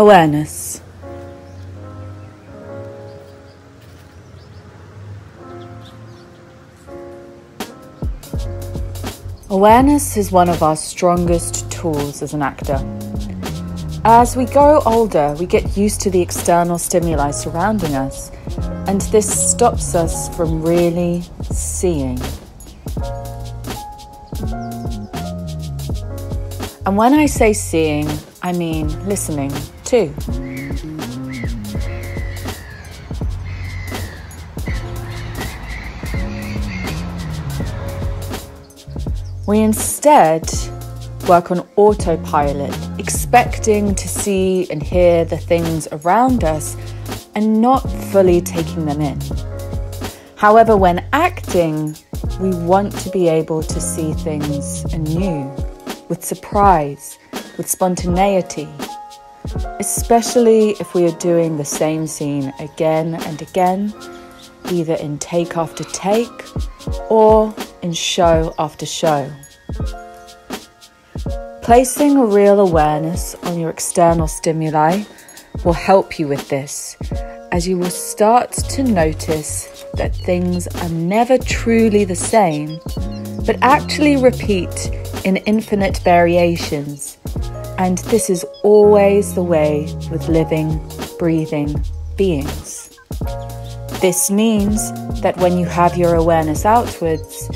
Awareness. Awareness is one of our strongest tools as an actor. As we grow older, we get used to the external stimuli surrounding us, and this stops us from really seeing. And when I say seeing, I mean listening too. We instead work on autopilot, expecting to see and hear the things around us and not fully taking them in. However, when acting, we want to be able to see things anew, with surprise, with spontaneity, especially if we are doing the same scene again and again, either in take after take or in show after show. Placing a real awareness on your external stimuli will help you with this, as you will start to notice that things are never truly the same, but actually repeat in infinite variations. And this is always the way with living, breathing beings. This means that when you have your awareness outwards,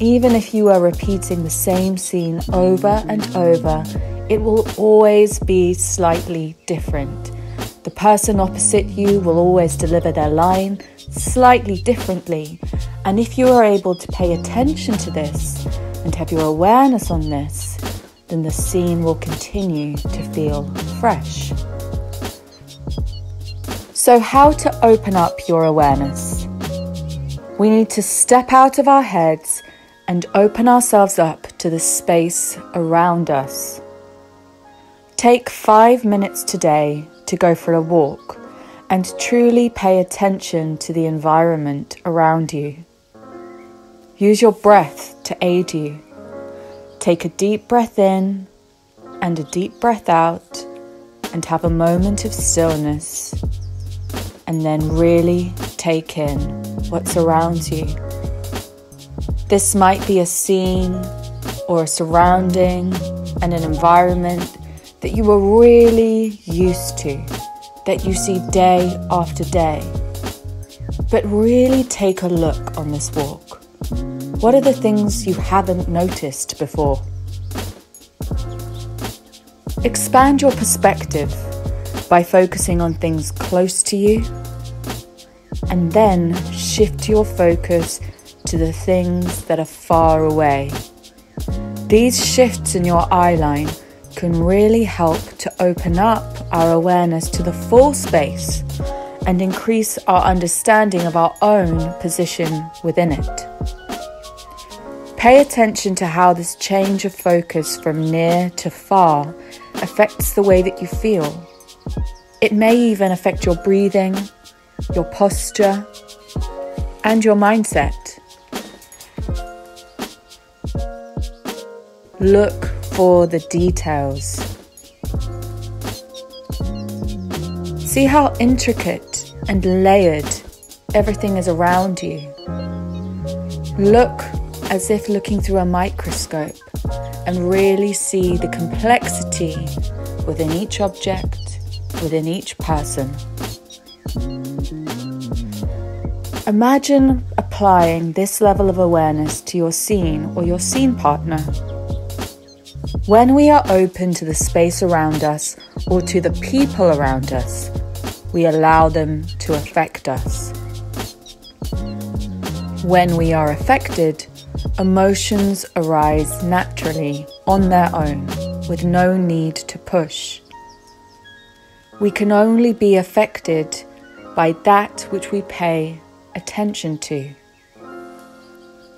even if you are repeating the same scene over and over, it will always be slightly different. The person opposite you will always deliver their line slightly differently. And if you are able to pay attention to this and have your awareness on this, then the scene will continue to feel fresh. So how to open up your awareness? We need to step out of our heads and open ourselves up to the space around us. Take 5 minutes today to go for a walk and truly pay attention to the environment around you. Use your breath to aid you. Take a deep breath in and a deep breath out and have a moment of stillness, and then really take in what surrounds you. This might be a scene or a surrounding and an environment that you are really used to, that you see day after day. But really take a look on this walk. What are the things you haven't noticed before? Expand your perspective by focusing on things close to you, and then shift your focus to the things that are far away. These shifts in your eye line can really help to open up our awareness to the full space and increase our understanding of our own position within it. Pay attention to how this change of focus from near to far affects the way that you feel. It may even affect your breathing, your posture, and your mindset. Look for the details. See how intricate and layered everything is around you. Look as if looking through a microscope and really see the complexity within each object, within each person. Imagine applying this level of awareness to your scene or your scene partner. When we are open to the space around us or to the people around us, we allow them to affect us. When we are affected, emotions arise naturally on their own with no need to push. We can only be affected by that which we pay attention to.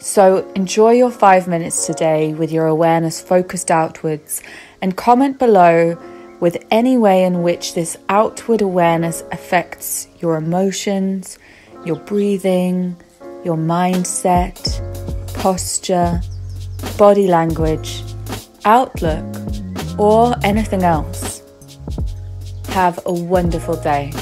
So enjoy your 5 minutes today with your awareness focused outwards, and comment below with any way in which this outward awareness affects your emotions, your breathing, your mindset, posture, body language, outlook, or anything else. Have a wonderful day.